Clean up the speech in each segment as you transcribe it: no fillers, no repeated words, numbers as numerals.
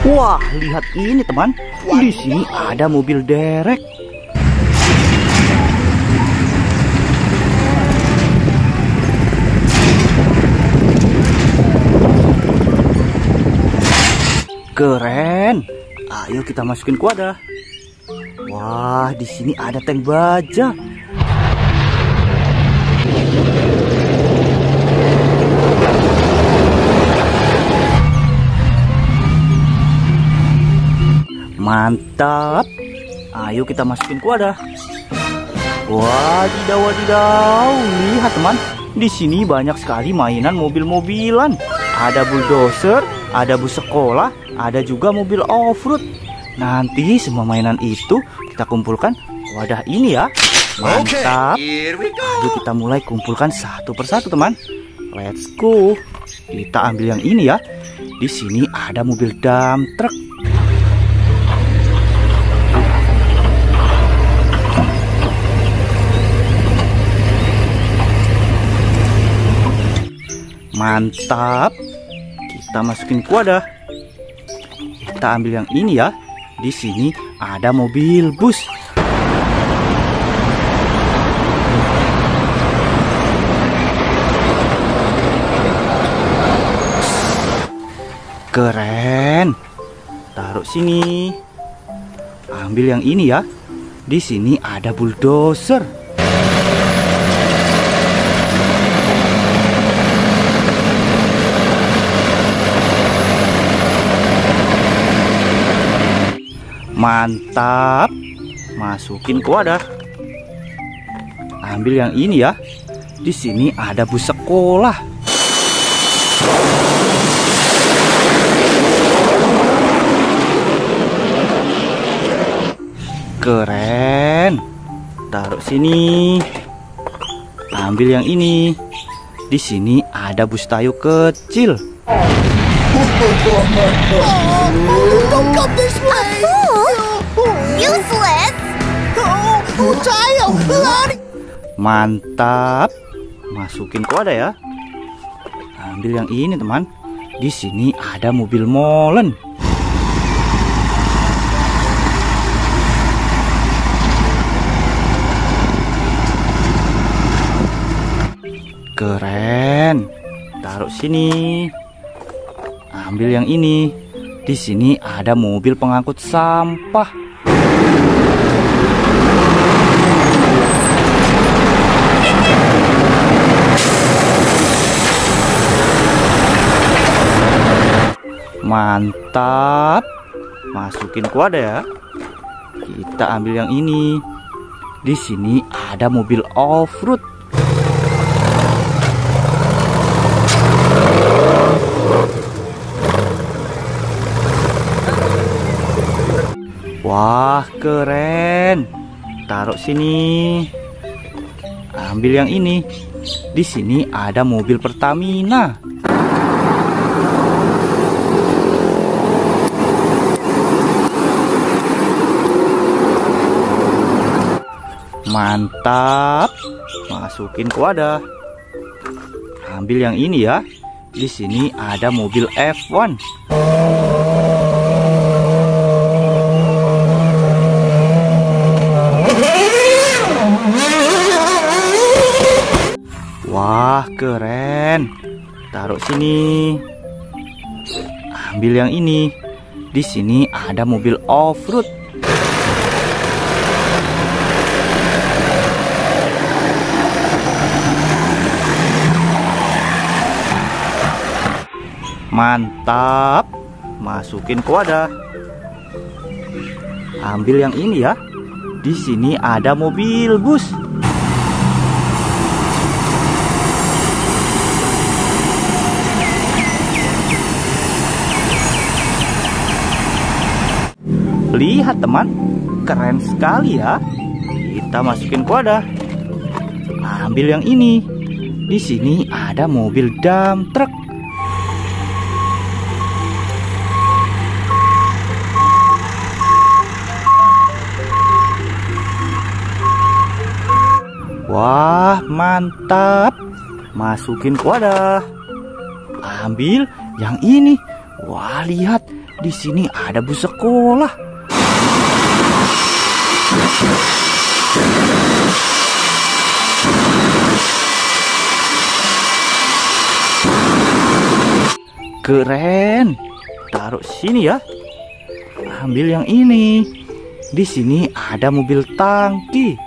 Wah, lihat ini teman. Di sini ada mobil derek. Keren. Ayo kita masukin ke wadah. Wah, di sini ada tank baja. Mantap. Ayo kita masukin ke wadah. Wadidaw, wadidaw. Lihat teman, di sini banyak sekali mainan mobil-mobilan. Ada bulldozer, ada bus sekolah, ada juga mobil off-road. Nanti semua mainan itu kita kumpulkan wadah ini ya. Mantap. Ayo kita mulai kumpulkan satu persatu teman. Let's go. Kita ambil yang ini ya. Di sini ada mobil dump truck. Mantap. Kita masukin ke wadah. Kita ambil yang ini ya. Di sini ada mobil bus. Keren. Taruh sini. Ambil yang ini ya. Di sini ada bulldozer. Mantap. Masukin ke wadah. Ambil yang ini ya. Di sini ada bus sekolah. Keren. Taruh sini. Ambil yang ini. Di sini ada bus Tayo kecil. Mantap. Masukin ke wadah ya. Ambil yang ini teman. Di sini ada mobil molen. Keren. Taruh sini. Ambil yang ini. Di sini ada mobil pengangkut sampah. Mantap. Masukin ke wadah ya. Kita ambil yang ini. Di sini ada mobil off-road. Wah, keren. Taruh sini. Ambil yang ini. Di sini ada mobil Pertamina. Mantap. Masukin ke wadah. Ambil yang ini ya. Di sini ada mobil F1. Wah, keren. Taruh sini. Ambil yang ini. Di sini ada mobil off-road. Mantap. Masukin ke wadah. Ambil yang ini ya. Di sini ada mobil bus. Lihat teman, keren sekali ya. Kita masukin ke wadah. Ambil yang ini. Di sini ada mobil dump truck. Wah, mantap. Masukin ke wadah. Ambil yang ini. Wah, lihat, Di sini ada bus sekolah. Keren. Taruh sini ya. Ambil yang ini. Di sini ada mobil tangki.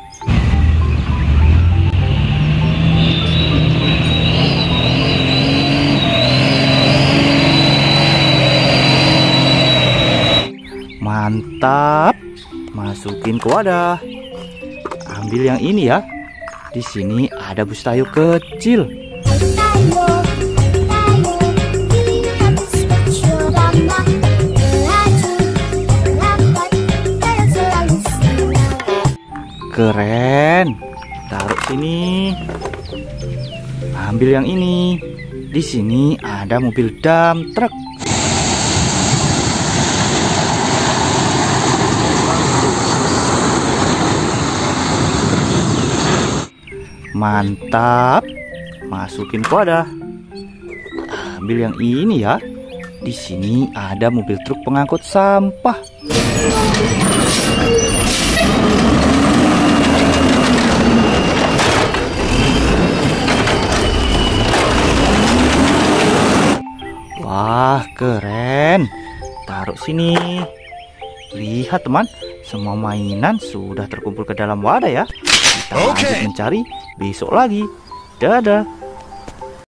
Mantap. Masukin ke wadah. Ambil yang ini ya. Di sini ada bus Tayo kecil. Keren. Taruh sini. Ambil yang ini. Di sini ada mobil dump truck. Mantap. Masukin ke wadah. Ambil yang ini ya. Di sini ada mobil truk pengangkut sampah. Wah, keren. Taruh sini. Lihat teman, semua mainan sudah terkumpul ke dalam wadah ya. Kita lanjut mencari besok lagi. Dadah.